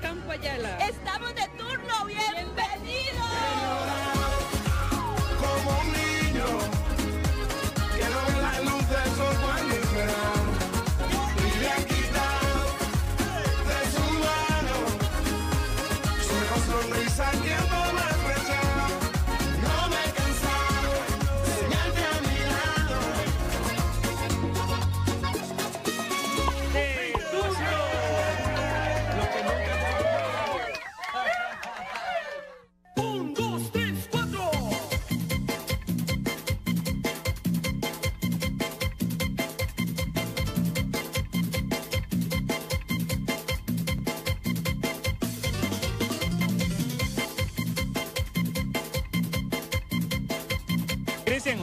Campo Ayala. ¡Estamos de turno! ¡Bienvenidos! Como un niño que no ve la luz del sol cuando espera.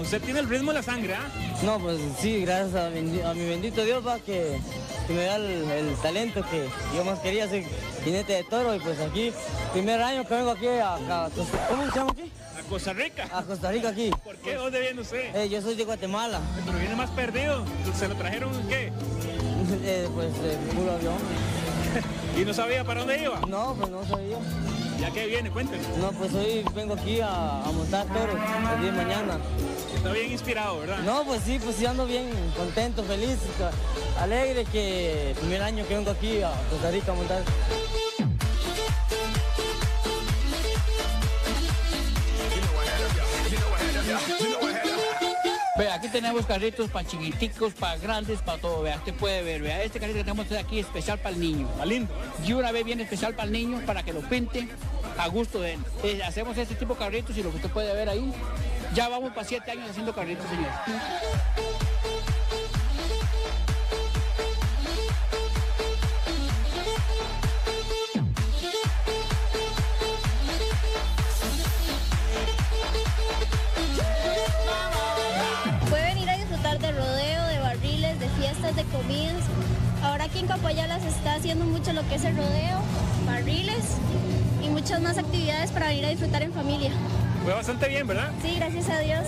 ¿Usted tiene el ritmo de la sangre? No, pues sí, gracias a mi bendito Dios, va, que me da el talento que yo más quería, ser jinete de toro. Y pues aquí, primer año que vengo aquí ¿cómo se llama aquí? A Costa Rica. A Costa Rica aquí. ¿Por qué? ¿Dónde viene usted? Yo soy de Guatemala. Pero viene más perdido. ¿Se lo trajeron qué? Puro avión. ¿Y no sabía para dónde iba? No, pues no sabía. ¿Ya qué viene? Cuénteme. No, pues hoy vengo aquí a montar toros el día de mañana. Está bien inspirado, ¿verdad? No, pues sí ando bien contento, feliz, alegre que el primer año que vengo aquí a Costa Rica a montar. Vea, aquí tenemos carritos para chiquiticos, para grandes, para todo, vea, usted puede ver, vea, este carrito que tenemos aquí es especial para el niño. Está lindo. Y una vez viene especial para el niño, para que lo pinte a gusto de él. Hacemos este tipo de carritos y lo que usted puede ver ahí, ya vamos para 7 años haciendo carritos, señor. De comidas. Ahora aquí en Campo Ayala se está haciendo mucho lo que es el rodeo, barriles y muchas más actividades para venir a disfrutar en familia. Fue bastante bien, ¿verdad? Sí, gracias a Dios.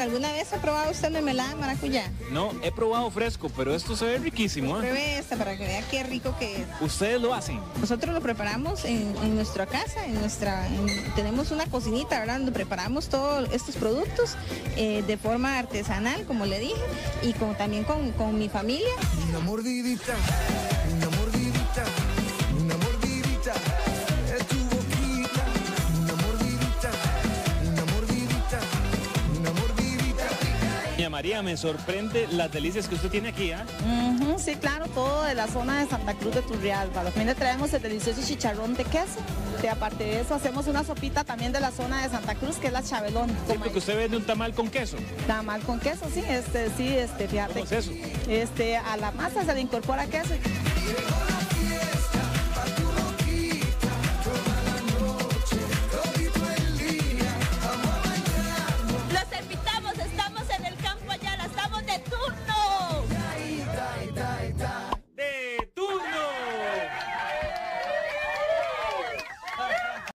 ¿Alguna vez ha probado usted mermelada de maracuyá? No, he probado fresco, pero esto se ve riquísimo. Pruebe esta para que vea qué rico que es. ¿Ustedes lo hacen? Nosotros lo preparamos en nuestra casa, tenemos una cocinita, ¿verdad? Donde preparamos todos estos productos de forma artesanal, como le dije, y también con mi familia. Una mordidita, una mordidita, una mordidita. María, me sorprende las delicias que usted tiene aquí, ¿eh? Sí, claro, todo de la zona de Santa Cruz de Turrialba. También le traemos el delicioso chicharrón de queso. Y aparte de eso, hacemos una sopita también de la zona de Santa Cruz, que es la chabelón. Sí, porque usted vende un tamal con queso. Tamal con queso, sí, fíjate. ¿Cómo es eso? A la masa se le incorpora queso.